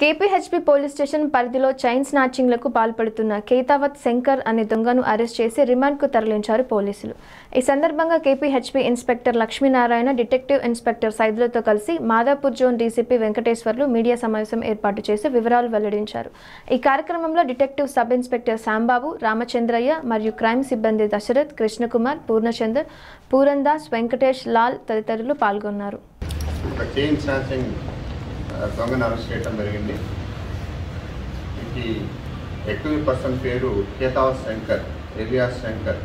KPHB police station పరిధిలో chain స్నాచింగ్లకు పాల్పడుతున్న కేతావ శంకర్ అనే దొంగను అరెస్ట్ చేసి రిమాండ్కు తరలించారు పోలీసులు। ఈ సందర్భంగా KPHB inspector Lakshminarayana, detective inspector సైదులతో కలిసి Madhapur zone DCP Venkateswarlu media సమావేశం ఏర్పాటు చేసి వివరాలు వెల్లడించారు। ఈ కార్యక్రమంలో detective sub inspector Sambabu, Ramachandraiah మరియు క్రైమ్ సిబ్బంది దశరథ్, కృష్ణ కుమార్, పూర్ణచందర్, పూరందస్, వెంకటేష్ లాల్ తదితరులు పాల్గొన్నారు। దొంగను అరెస్ట్ చేయడం జరిగింది। ఇది ఎక్టివ్ పర్సన్ పేరు కేతావ్ శంకర్ ఏరియా శంకర్।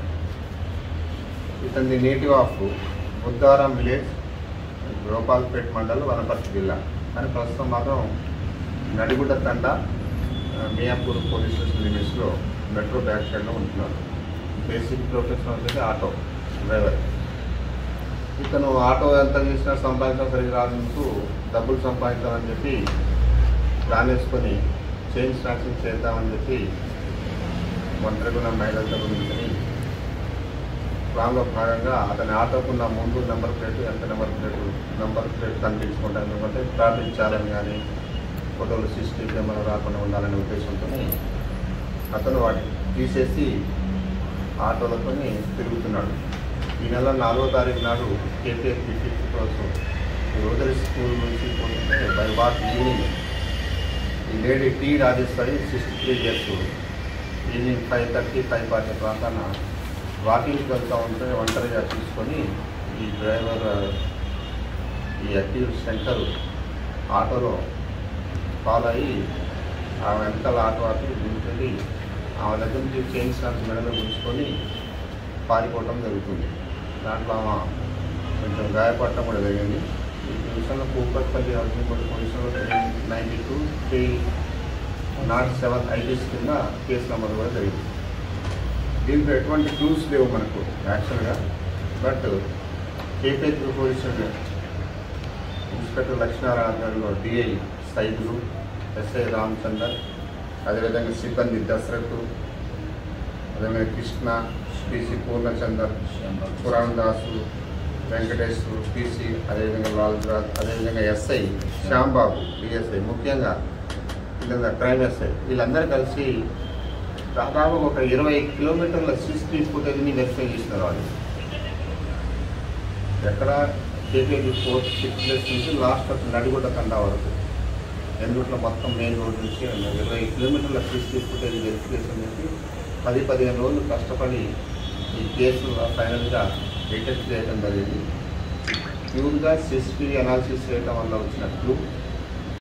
ఇతని native of Uddara village, Gopalpet mandal, Wanaparthy జిల్లా। కానీ ప్రస్తుతం మాత్రం నడిగుడ్డ తండ మియాపూర్ పోలీస్ స్టేషన్ లిమిట్స్లో మెట్రో బ్యాక్ సైడ్లో ఉంటున్నారు। బేసిక్ ప్రొఫెషన్ వచ్చేసి ఆటో డ్రైవర్। ఇతను ఆటో ఎంత చేసినా సంపాదించడం సరిగ్గా రాదు, డబ్బులు సంపాదించాలని చెప్పి ప్లాన్ వేసుకొని చైన్ స్నాచింగ్ చేద్దామని చెప్పి మంత్రికున్న మహిళలతో ముందుకొని ప్లాన్లో భాగంగా అతని ఆటోకున్న ముందు నెంబర్ ప్లేట్ ఎంత నెంబర్ ప్లేట్ కనిపించుకుంటాను అంటే ప్రార్థించాలని కానీ ఫోటోలు సీసీ కెమెరా రాకుండా ఉండాలనే ఉద్దేశంతో అతను వాటిని తీసేసి ఆటోలతో తిరుగుతున్నాడు। ఈ నెల 4వ తారీఖు నాడు KPHB కోసం రోటరీ స్కూల్ నుంచి పోతుంటే బై వాక్ ఈవినింగ్ ఈ lady T Rajeshwari 63 years evening 5:30, 5:40 ప్రాంతాన వాకింగ్కి వెళ్తూ ఉంటే ఒంటరిగా చూసుకొని ఈ డ్రైవర్ ఈ యాక్టివ్ శంకర్ ఆటోలో ఫాలో అయ్యి ఆ వెనకాల ఆటో ఆపి దింపి ఆమె దగ్గర నుంచి చైన్ స్నాచింగ్ మెడలో ఉంచుకొని పారిపోవటం జరుగుతుంది। దాంట్లో ఆమె కొంచెం గాయపడటం కూడా జరిగింది। ఈ విషయంలో కూకట్పల్లి హౌసింగ్ పోలీసులు 92/307 IDs కింద కేసు నమోదు కూడా జరిగింది। దీంట్లో ఎటువంటి క్లూస్ లేవు మనకు యాక్చువల్గా, బట్ KPHB పోలీసులు ఇన్స్పెక్టర్ లక్ష్మీనారాయణ గారు, DI సైదులు, SI రామచంద్ర, అదేవిధంగా సిబ్బంది దశరథ్, అదేవిధంగా కృష్ణ, PC పూర్ణచందర్, పురాణదాసు, వెంకటేష్ PC, అదేవిధంగా లాల్రాజ్, అదేవిధంగా SI శ్యాంబాబు, DSI, ముఖ్యంగా ఇలా క్రైమ్ SI వీళ్ళందరూ కలిసి దాదాపు ఒక 20 కిలోమీటర్ల CCTV ఫుటేజ్ని వెరిఫై చేసినారు వాళ్ళు। ఎక్కడ KPHB 4th 6th నుంచి లాస్ట్ వరకు నడిగుడ్డ తండా వరకు ఎందుట్లో మొత్తం మెయిన్ రోడ్ నుంచి 20 కిలోమీటర్ల CCTV ఫుటేజ్ వెరిఫికేషన్ చేసి 10-15 రోజులు కష్టపడి ఈ కేసు ఫైనల్గా డిటెక్ట్ చేయడం జరిగింది। ప్యూర్గా CCTV అనాలిసిస్ చేయడం వల్ల వచ్చిన క్లూ